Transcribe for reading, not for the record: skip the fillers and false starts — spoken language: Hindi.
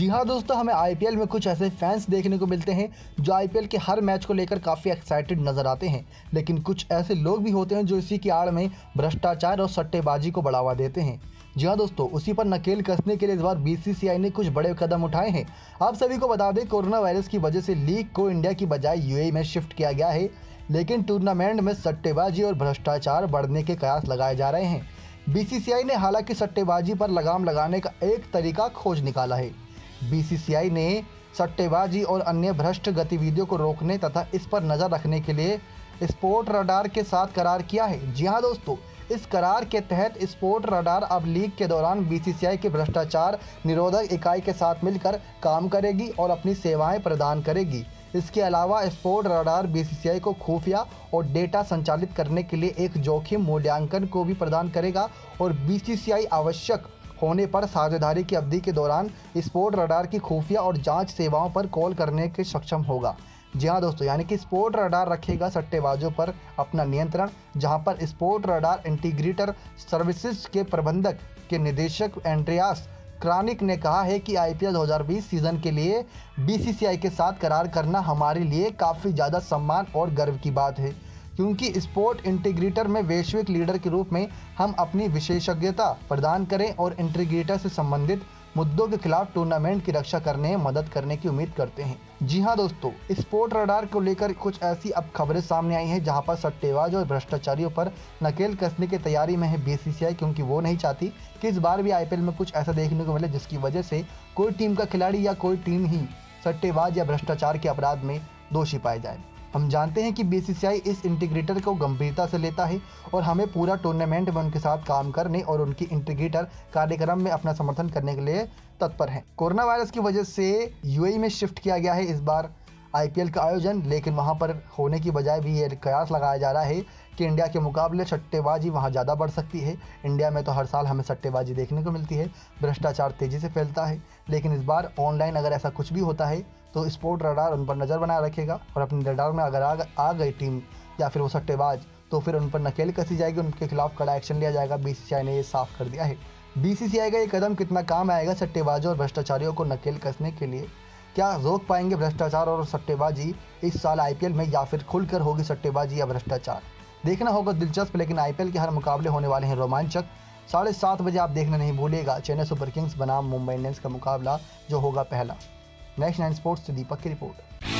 जी हाँ दोस्तों, हमें आईपीएल में कुछ ऐसे फैंस देखने को मिलते हैं जो आईपीएल के हर मैच को लेकर काफ़ी एक्साइटेड नजर आते हैं, लेकिन कुछ ऐसे लोग भी होते हैं जो इसी की आड़ में भ्रष्टाचार और सट्टेबाजी को बढ़ावा देते हैं। जी हाँ दोस्तों, उसी पर नकेल कसने के लिए इस बार बीसीसीआई ने कुछ बड़े कदम उठाए हैं। आप सभी को बता दें, कोरोना वायरस की वजह से लीग को इंडिया की बजाय यूएई में शिफ्ट किया गया है, लेकिन टूर्नामेंट में सट्टेबाजी और भ्रष्टाचार बढ़ने के कयास लगाए जा रहे हैं। बीसीसीआई ने हालांकि सट्टेबाजी पर लगाम लगाने का एक तरीका खोज निकाला है। बीसीसीआई ने सट्टेबाजी और अन्य भ्रष्ट गतिविधियों को रोकने तथा इस पर नज़र रखने के लिए स्पोर्ट्सरडार के साथ करार किया है। जी हाँ दोस्तों, इस करार के तहत स्पोर्ट्सरडार अब लीग के दौरान बीसीसीआई के भ्रष्टाचार निरोधक इकाई के साथ मिलकर काम करेगी और अपनी सेवाएं प्रदान करेगी। इसके अलावा स्पोर्ट्सरडार बीसीसीआई को खुफिया और डेटा संचालित करने के लिए एक जोखिम मूल्यांकन को भी प्रदान करेगा और बीसीसीआई आवश्यक होने पर साझेदारी की अवधि के दौरान स्पोर्ट्सरडार की खुफिया और जांच सेवाओं पर कॉल करने के सक्षम होगा। जी हाँ दोस्तों, यानी कि स्पोर्ट्सरडार रखेगा सट्टेबाजों पर अपना नियंत्रण, जहां पर स्पोर्ट्सरडार इंटीग्रेटर सर्विसेज के प्रबंधक के निदेशक एंड्रियास क्रानिक ने कहा है कि आईपीएल 2020 सीज़न के लिए बीसीसीआई के साथ करार करना हमारे लिए काफ़ी ज़्यादा सम्मान और गर्व की बात है, क्योंकि स्पोर्ट इंटीग्रेटर में वैश्विक लीडर के रूप में हम अपनी विशेषज्ञता प्रदान करें और इंटीग्रेटर से संबंधित मुद्दों के खिलाफ टूर्नामेंट की रक्षा करने में मदद करने की उम्मीद करते हैं। जी हाँ दोस्तों, स्पोर्ट्सरडार को लेकर कुछ ऐसी अब खबरें सामने आई हैं जहां पर सट्टेबाज और भ्रष्टाचारियों पर नकेल कसने की तैयारी में है बीसीसीआई, क्योंकि वो नहीं चाहती कि इस बार भी आईपीएल में कुछ ऐसा देखने को मिले जिसकी वजह से कोई टीम का खिलाड़ी या कोई टीम ही सट्टेबाज या भ्रष्टाचार के अपराध में दोषी पाए जाए। हम जानते हैं कि बीसीसीआई इस इंटीग्रेटर को गंभीरता से लेता है और हमें पूरा टूर्नामेंट में उनके साथ काम करने और उनकी इंटीग्रेटर कार्यक्रम में अपना समर्थन करने के लिए तत्पर हैं। कोरोना वायरस की वजह से यूएई में शिफ्ट किया गया है इस बार आईपीएल का आयोजन, लेकिन वहां पर होने की बजाय भी ये कयास लगाया जा रहा है कि इंडिया के मुकाबले सट्टेबाजी वहां ज़्यादा बढ़ सकती है। इंडिया में तो हर साल हमें सट्टेबाजी देखने को मिलती है, भ्रष्टाचार तेज़ी से फैलता है, लेकिन इस बार ऑनलाइन अगर ऐसा कुछ भी होता है तो स्पोर्ट्सरडार उन पर नज़र बनाए रखेगा और अपने रडार में अगर आ गई टीम या फिर वो सट्टेबाज तो फिर उन पर नकेल कसी जाएगी, उनके खिलाफ कड़ा एक्शन लिया जाएगा। बीसीसीआई ने ये साफ कर दिया है। बीसीसीआई का ये कदम कितना काम आएगा सट्टेबाजों और भ्रष्टाचारियों को नकेल कसने के लिए? क्या रोक पाएंगे भ्रष्टाचार और सट्टेबाजी इस साल आईपीएल में, या फिर खुलकर होगी सट्टेबाजी या भ्रष्टाचार? देखना होगा दिलचस्प, लेकिन आईपीएल के हर मुकाबले होने वाले हैं रोमांचक। 7:30 बजे आप देखना नहीं भूलिएगा चेन्नई सुपर किंग्स बनाम मुंबई इंडियंस का मुकाबला, जो होगा पहला। नेक्स्ट 9 स्पोर्ट्स से दीपक की रिपोर्ट।